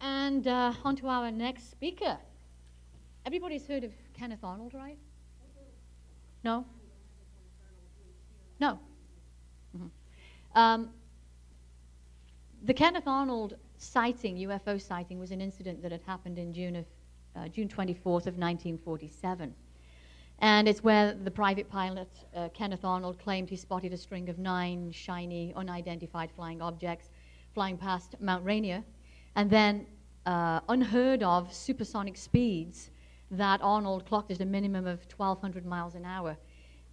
And on to our next speaker. Everybody's heard of Kenneth Arnold, right? No? No. Mm-hmm. The Kenneth Arnold sighting, UFO sighting, was an incident that had happened in June 24th of 1947. And it's where the private pilot, Kenneth Arnold, claimed he spotted a string of 9 shiny, unidentified flying objects flying past Mount Rainier, and then unheard of supersonic speeds that Arnold clocked at a minimum of 1,200 miles an hour.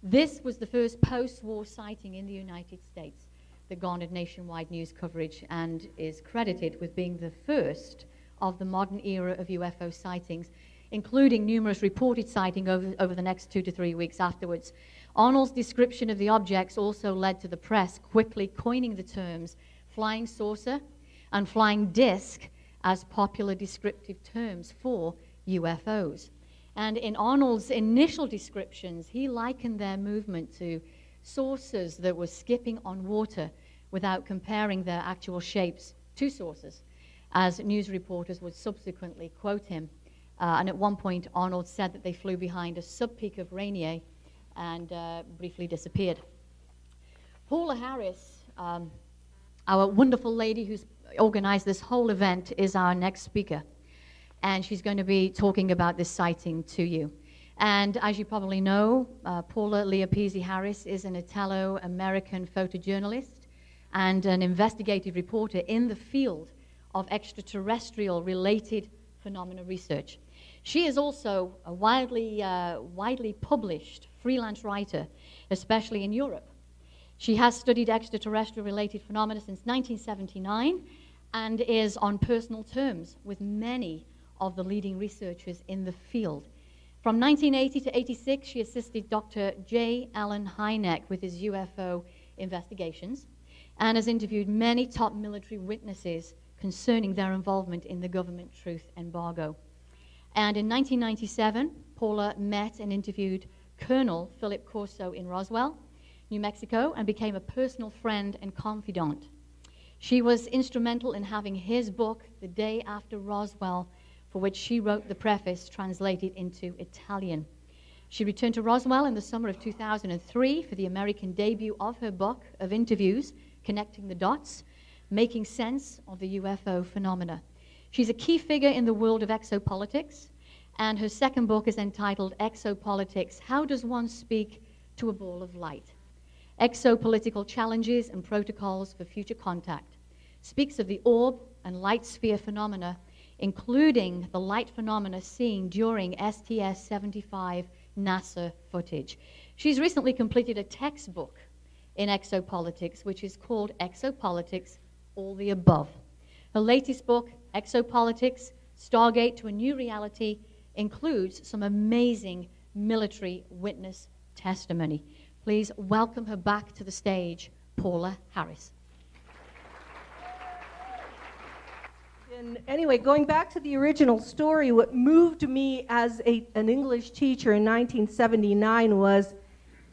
This was the first post-war sighting in the United States that garnered nationwide news coverage and is credited with being the first of the modern era of UFO sightings, including numerous reported sightings over the next 2 to 3 weeks afterwards. Arnold's description of the objects also led to the press quickly coining the terms flying saucer and flying disc as popular descriptive terms for UFOs. And in Arnold's initial descriptions, he likened their movement to saucers that were skipping on water without comparing their actual shapes to saucers, as news reporters would subsequently quote him. And at one point, Arnold said that they flew behind a sub-peak of Rainier and briefly disappeared. Paola Harris, our wonderful lady who's organized this whole event, is our next speaker. And she's going to be talking about this sighting to you. And as you probably know, Paola Leopizzi Harris is an Italo-American photojournalist and an investigative reporter in the field of extraterrestrial-related phenomena research. She is also a widely published freelance writer, especially in Europe. She has studied extraterrestrial-related phenomena since 1979 and is on personal terms with many of the leading researchers in the field. From 1980 to 86, she assisted Dr. J. Allen Hynek with his UFO investigations and has interviewed many top military witnesses concerning their involvement in the government truth embargo. And in 1997, Paola met and interviewed Colonel Philip Corso in Roswell, New Mexico, and became a personal friend and confidant. She was instrumental in having his book, The Day After Roswell, for which she wrote the preface, translated into Italian. She returned to Roswell in the summer of 2003 for the American debut of her book of interviews, Connecting the Dots, Making Sense of the UFO Phenomena. She's a key figure in the world of exopolitics, and her second book is entitled Exopolitics: How Does One Speak to a Ball of Light? Exopolitical Challenges and Protocols for Future Contact. Speaks of the orb and light sphere phenomena, including the light phenomena seen during STS-75 NASA footage. She's recently completed a textbook in exopolitics, which is called Exopolitics: All the Above. Her latest book, Exopolitics: Stargate to a New Reality, includes some amazing military witness testimony. Please welcome her back to the stage, Paola Harris. And anyway, going back to the original story, what moved me as an English teacher in 1979 was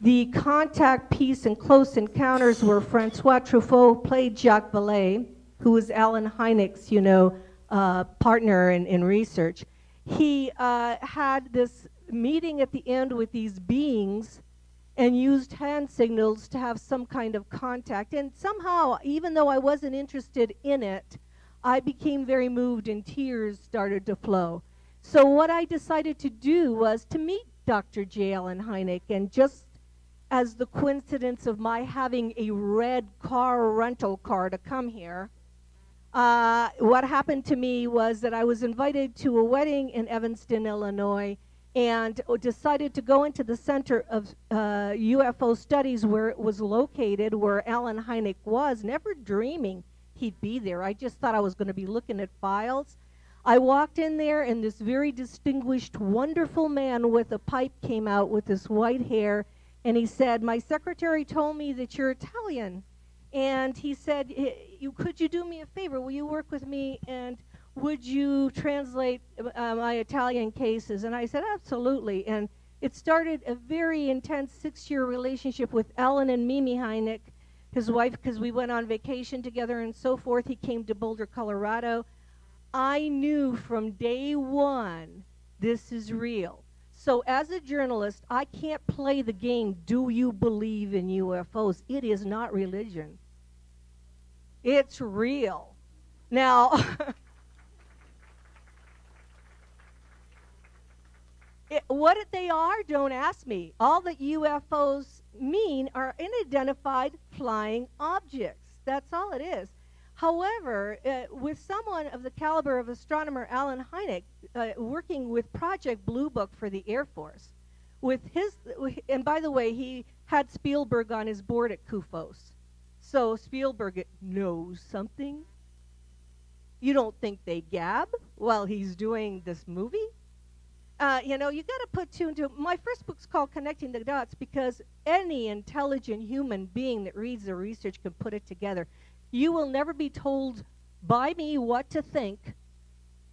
the Contact piece in Close Encounters, where Francois Truffaut played Jacques Vallée, who was Allen Hynek's, partner in research. He had this meeting at the end with these beings and used hand signals to have some kind of contact. And somehow, even though I wasn't interested in it, I became very moved and tears started to flow. So what I decided to do was to meet Dr. J. Allen Hynek, and just as the coincidence of my having a red car rental car to come here, what happened to me was that I was invited to a wedding in Evanston, Illinois, and decided to go into the Center of UFO Studies where it was located, where Allen Hynek was, never dreaming he'd be there. I just thought I was going to be looking at files. I walked in there, and this very distinguished, wonderful man with a pipe came out with this white hair, and he said, "My secretary told me that you're Italian." And he said, "Could you do me a favor? Will you work with me, and would you translate my Italian cases?" And I said, "Absolutely." And it started a very intense 6-year relationship with Allen and Mimi Hynek, his wife, because we went on vacation together and so forth. He came to Boulder, Colorado. I knew from day one this is real. So as a journalist, I can't play the game, do you believe in UFOs? It is not religion. It's real. Now, what they are, don't ask me. All that UFOs mean are unidentified flying objects. That's all it is. However, with someone of the caliber of astronomer Allen Hynek, working with Project Blue Book for the Air Force, with his, and by the way, he had Spielberg on his board at Kufos. So Spielberg knows something. You don't think they gab while he's doing this movie? You know, you got to put two into. My first book's called Connecting the Dots because any intelligent human being that reads the research can put it together. You will never be told by me what to think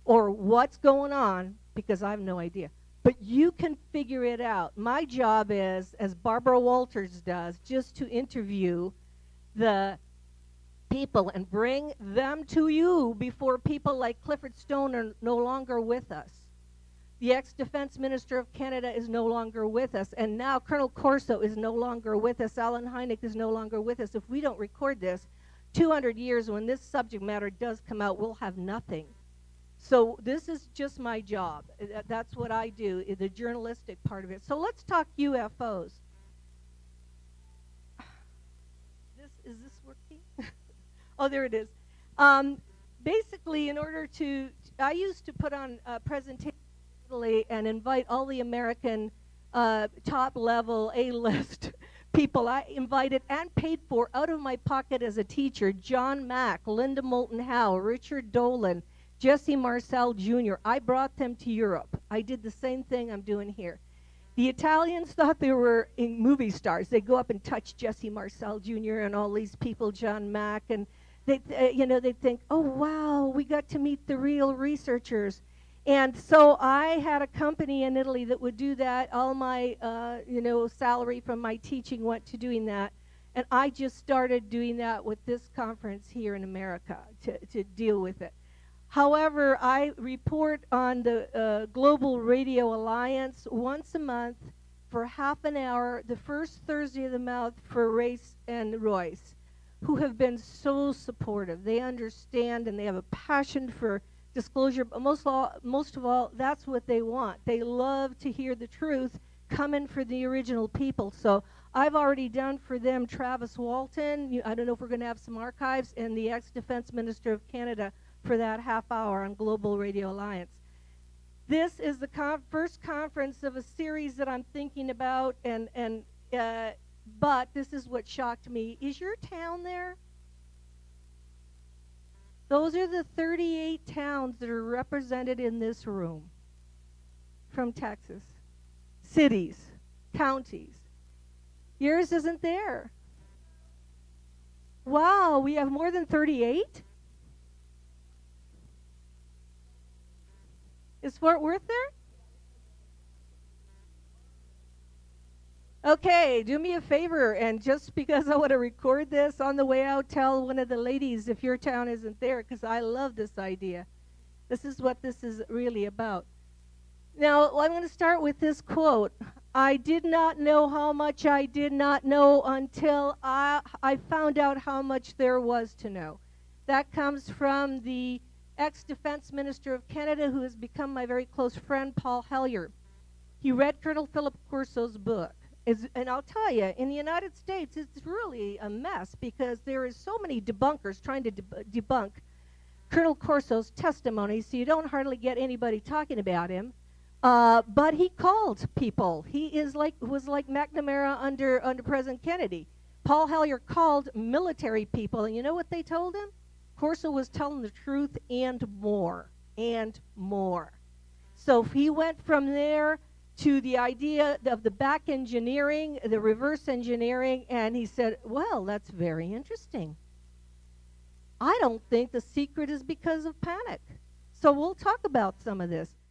or what's going on because I have no idea. But you can figure it out. My job is, as Barbara Walters does, just to interview the people and bring them to you before people like Clifford Stone are no longer with us. The ex-defense minister of Canada is no longer with us, and now Colonel Corso is no longer with us. Allen Hynek is no longer with us. If we don't record this, 200 years when this subject matter does come out, we'll have nothing. So this is just my job. That's what I do, the journalistic part of it. So let's talk UFOs. Is this working? Oh, there it is. Basically, in order to, I used to put on a presentation in Italy and invite all the American top-level A-list people I invited and paid for out of my pocket as a teacher: John Mack, Linda Moulton Howe, Richard Dolan, Jesse Marcel Jr. I brought them to Europe. I did the same thing I'm doing here. The Italians thought they were movie stars. They'd go up and touch Jesse Marcel Jr. and all these people, John Mack, and they'd think, oh wow, we got to meet the real researchers. And so I had a company in Italy that would do that. All my salary from my teaching went to doing that. And I just started doing that with this conference here in America to deal with it. However, I report on the Global Radio Alliance once a month for half an hour, the first Thursday of the month, for Race and Royce, who have been so supportive. They understand and they have a passion for disclosure, but most of all, that's what they want. They love to hear the truth coming from the original people. So I've already done for them Travis Walton, I don't know if we're going to have some archives, and the ex-defense minister of Canada for that half hour on Global Radio Alliance. This is the first conference of a series that I'm thinking about, but this is what shocked me. Is your town there? Those are the 38 towns that are represented in this room from Texas. Cities, counties. Yours isn't there. Wow, we have more than 38? Is Fort Worth there? Okay, do me a favor, and just because I want to record this on the way out, tell one of the ladies if your town isn't there, because I love this idea. This is what this is really about. Now, I'm going to start with this quote. I did not know how much I did not know until I found out how much there was to know. That comes from the ex-defense minister of Canada, who has become my very close friend, Paul Hellyer. He read Colonel Philip Corso's book. And I'll tell you, in the United States, it's really a mess because there is so many debunkers trying to debunk Colonel Corso's testimony, so you don't hardly get anybody talking about him. But he called people. He was like McNamara under President Kennedy. Paul Hellyer called military people, and you know what they told him? Corso was telling the truth and more, and more. So he went from there to the idea of the back engineering, the reverse engineering, and he said, well, that's very interesting. I don't think the secret is because of panic. So we'll talk about some of this.